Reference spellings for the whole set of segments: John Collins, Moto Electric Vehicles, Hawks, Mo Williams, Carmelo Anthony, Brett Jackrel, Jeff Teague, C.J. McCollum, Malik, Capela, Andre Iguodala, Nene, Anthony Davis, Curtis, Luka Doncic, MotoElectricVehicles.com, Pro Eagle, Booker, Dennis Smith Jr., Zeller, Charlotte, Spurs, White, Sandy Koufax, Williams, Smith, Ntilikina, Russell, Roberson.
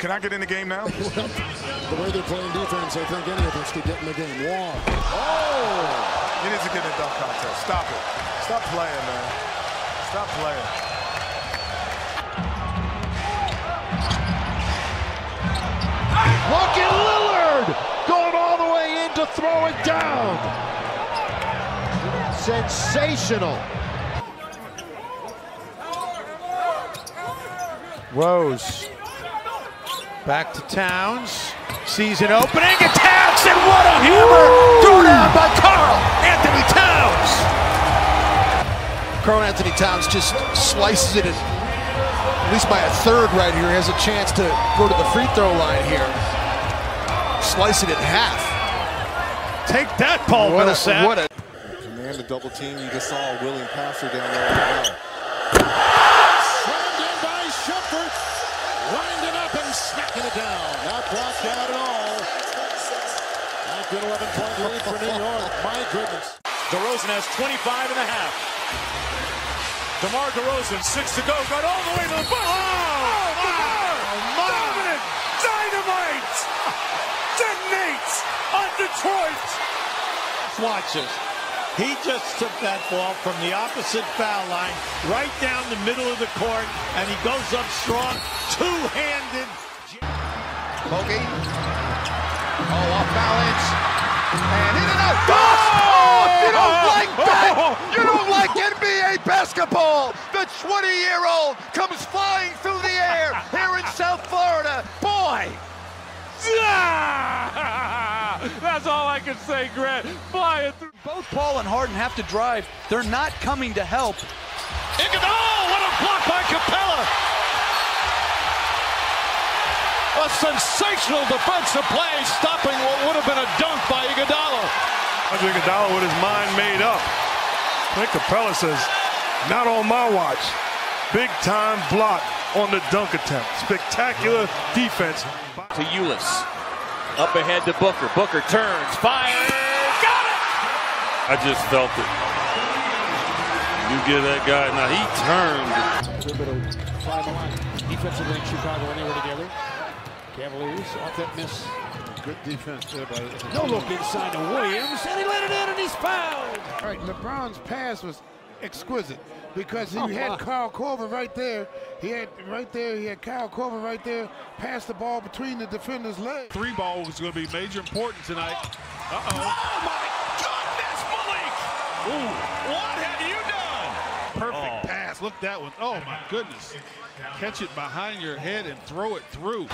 Can I get in the game now? The way they're playing defense, I think any of us could get in the game. Wall. Oh! You need to get in a dunk contest. Stop it. Stop playing, man. Stop playing. Look at Lillard going all the way in to throw it down. Sensational. Rose back to Towns, sees an opening, attacks, and what a hammer! Thrown down by Carl Anthony Towns! Carl Anthony Towns just slices it at least by a third right here. He has a chance to go to the free throw line here. Slice it in half. Take that, Paul Millsap! What a command the double team. You just saw a willing passer down there as well. Winding up and smacking it down. Not blocked out at all. Not good. 11-point lead for New York. My goodness. DeRozan has 25 and a half. DeMar DeRozan, 6 to go. Got all the way to the ball. Oh my. Dominant. Dynamite. Detonates on Detroit. Watch this. He just took that ball from the opposite foul line, right down the middle of the court, and he goes up strong, two-handed. Bogey. Oh, off balance. And in and out. Oh! You don't like that! You don't like NBA basketball! The 20-year-old comes flying through the air here in South Florida. Boy! That's all I can say, Grant. Flying through. Both Paul and Harden have to drive. They're not coming to help. Iguodala, what a block by Capela! A sensational defensive play, stopping what would have been a dunk by Iguodala. Andre Iguodala with his mind made up. I think Capela says, "Not on my watch." Big time block on the dunk attempt. Spectacular defense. To Ulis. Up ahead to Booker. Booker turns. Fires. Got it! I just felt it. You give that guy. Now he turned. A little bit of climb the line. Defensively in Chicago anywhere together. Cavaliers off that miss. Good defense there by the no look inside to Williams. And he let it in and he's fouled. All right, LeBron's pass was exquisite because he had Kyle Corbin right there. He had Kyle Corbin right there. Passed the ball between the defender's legs. Three ball was going to be major important tonight. Oh my goodness, Malik! Ooh, what have you done? Perfect pass. Look that one. Oh my goodness! Catch it behind your head and throw it through.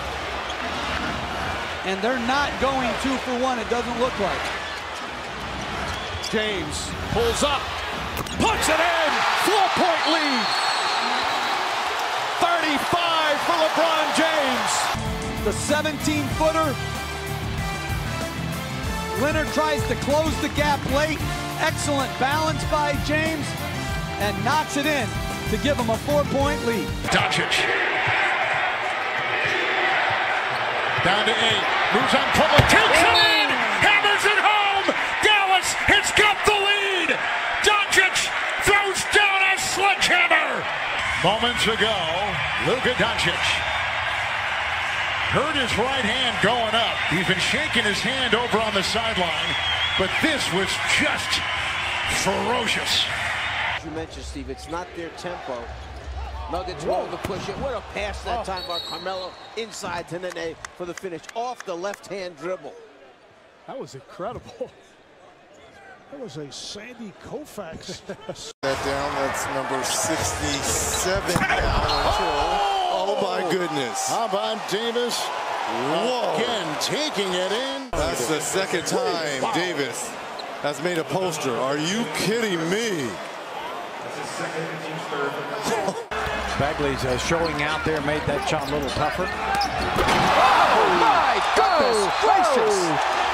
And they're not going 2 for 1. It doesn't look like. James pulls up. Puts it in! 4-point lead! 35 for LeBron James! The 17-footer. Leonard tries to close the gap late. Excellent balance by James. And knocks it in to give him a 4-point lead. Doncic. Down to 8. Moves on public. Tilts it in! Hammers it home! Dallas has got the lead! Doncic throws down a sledgehammer. Moments ago, Luka Doncic heard his right hand going up. He's been shaking his hand over on the sideline, but this was just ferocious. You mentioned, Steve, it's not their tempo. Nuggets roll to push it. What a pass that time by Carmelo inside to Nene for the finish off the left-hand dribble. That was incredible. That was a Sandy Koufax. That down, that's number 67 down. Oh my goodness. How about Davis? Whoa. Again, taking it in. That's the second time Davis has made a poster. Are you kidding me? That's his second and team's third. Bagley's showing out there, made that shot a little tougher. Oh my goodness gracious!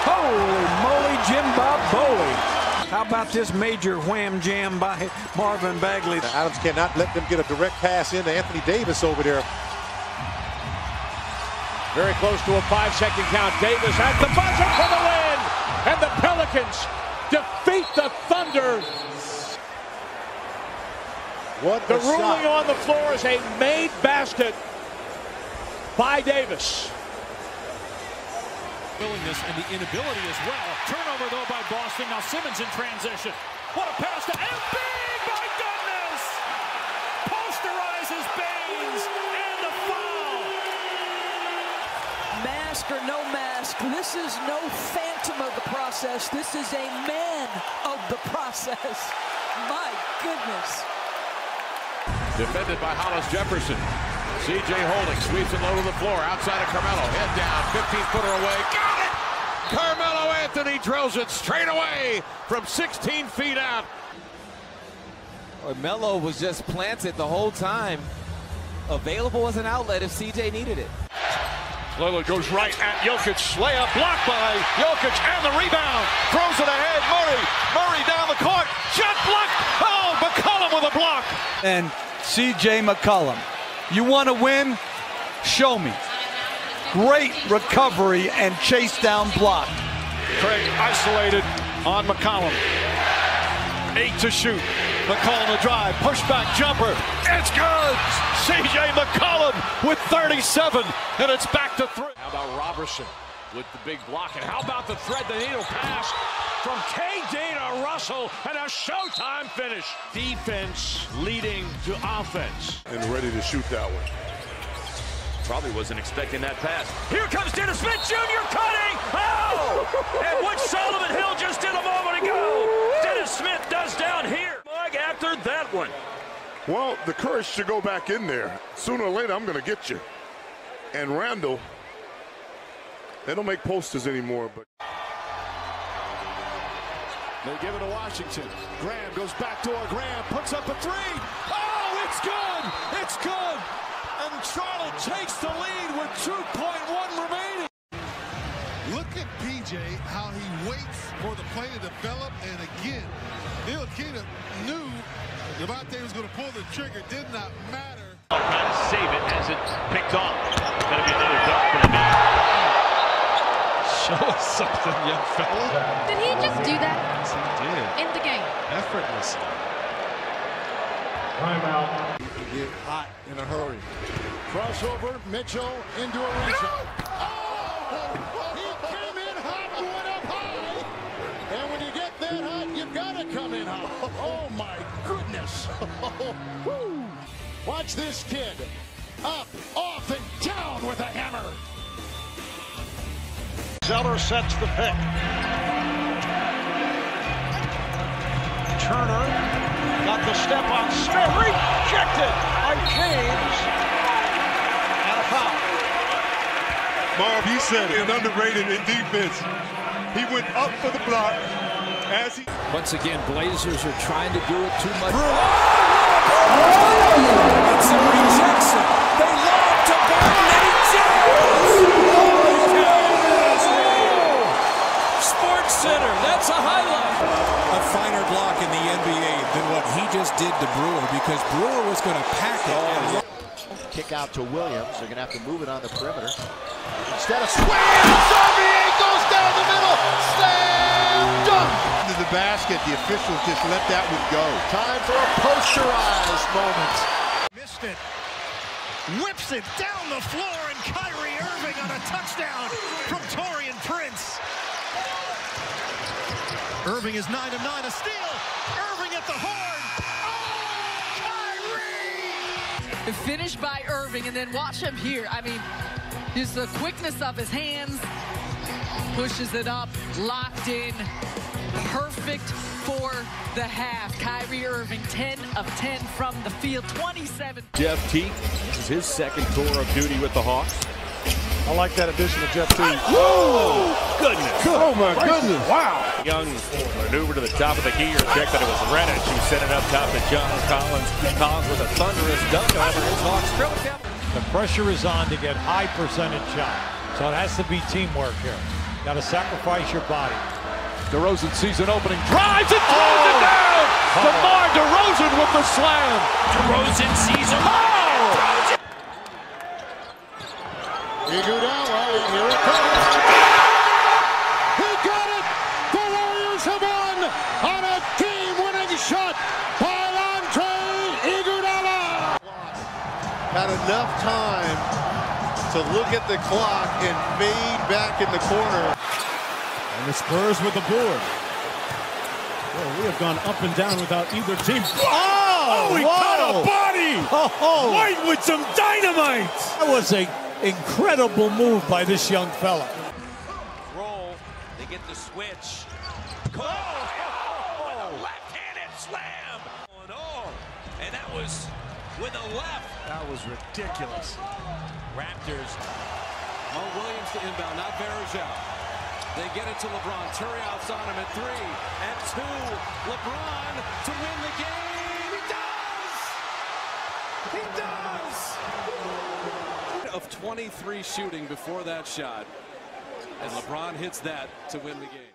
Holy moly, Jim Bob Bowley. How about this major wham jam by Marvin Bagley? Adams cannot let them get a direct pass into Anthony Davis over there. Very close to a 5-second count. Davis has the buzzer for the win! And the Pelicans defeat the Thunder. What the ruling on the floor is a made basket. by Davis. Willingness and the inability as well. Turnover though by Boston. Now Simmons in transition. What a pass to Embiid! My goodness! Posterizes Baines and the foul. Mask or no mask, this is no phantom of the process. This is a man of the process. My goodness. Defended by Hollis Jefferson. C.J. holding, sweeps it low to the floor, outside of Carmelo, head down, 15-footer away, got it! Carmelo Anthony drills it straight away from 16 feet out. Carmelo was just planted the whole time, available as an outlet if C.J. needed it. Lillard goes right at Jokic, layup blocked by Jokic, and the rebound, throws it ahead, Murray down the court, shot blocked, oh, McCollum with a block! And C.J. McCollum. You want to win? Show me. Great recovery and chase down block. Craig isolated on McCollum. 8 to shoot. McCollum to drive. Pushback jumper. It's good. C.J. McCollum with 37. And it's back to 3. How about Roberson with the big block? And how about the thread, the needle pass from KD to Russell, and a showtime finish. Defense leading to offense. And ready to shoot that one. Probably wasn't expecting that pass. Here comes Dennis Smith Jr. cutting! Oh! And what Solomon Hill just did a moment ago, Dennis Smith does down here. After that one. Well, the courage to go back in there. Sooner or later, I'm going to get you. And Randall, they don't make posters anymore, but... They give it to Washington. Graham goes backdoor. Graham puts up a three. Oh, it's good. It's good. And Charlotte takes the lead with 2.1 remaining. Look at PJ, how he waits for the play to develop. And again, Ntilikina knew Devontae was going to pull the trigger. It did not matter. I'm trying to save it as it picked off. It's going to be another dunk for the man. Show us something, young fella. Did he just do that? Yes, he did. In the game. Effortless. Timeout. You can get hot in a hurry. Crossover, Mitchell into a rim shot. Oh! He came in hot and went up high. And when you get that hot, you've got to come in hot. Oh, my goodness. Woo. Watch this kid. Up, off, and down with a hammer. Zeller sets the pick. Turner got the step on Smith. Rejected by James. And a foul. Marv, you said it, underrated in defense. He went up for the block as he... Once again, Blazers are trying to do it too much. Brewer. Oh, it's a rejection. They love to burn Nene James. Center. That's a highlight. A finer block in the NBA than what he just did to Brewer, because Brewer was going to pack it. Oh, yeah. Kick out to Williams. They're going to have to move it on the perimeter. Instead of swing, Xavier goes down the middle. Slam dunk. Into the basket. The officials just let that one go. Time for a posterized moment. Missed it. Whips it down the floor, and Kyrie Irving on a touchdown from Torian Prince. Irving is 9 of 9, a steal. Irving at the horn. Oh, Kyrie! Finished by Irving, and then watch him here. I mean, just the quickness of his hands. Pushes it up, locked in. Perfect for the half. Kyrie Irving, 10 of 10 from the field, 27. Jeff Teague, this is his second tour of duty with the Hawks. I like that addition of Jeff Teague. Oh, goodness. Oh, my goodness. Wow. Young maneuver to the top of the gear. Check that it was Reddish who set it up top to John Collins. Collins with a thunderous dunk over his Hawks. The pressure is on to get high percentage shots. So it has to be teamwork here. Got to sacrifice your body. DeRozan sees an opening. Drives and throws it down. DeMar DeRozan with the slam. DeRozan sees a ball. Iguodala, here it comes. He got it! The Warriors have won on a game-winning shot by Andre Iguodala! Had enough time to look at the clock and fade back in the corner. And the Spurs with the board. Well, we have gone up and down without either team. Oh, he caught a body! Oh. White with some dynamite! That was an incredible move by this young fella. Roll, they get the switch. With a left-handed slam! And that was with a left. That was ridiculous. Raptors. Mo Williams to inbound, not Bergeron. They get it to LeBron. Turioff's on him at 3 and 2. LeBron to win the game. He does! He does! Of 23 shooting before that shot. And LeBron hits that to win the game.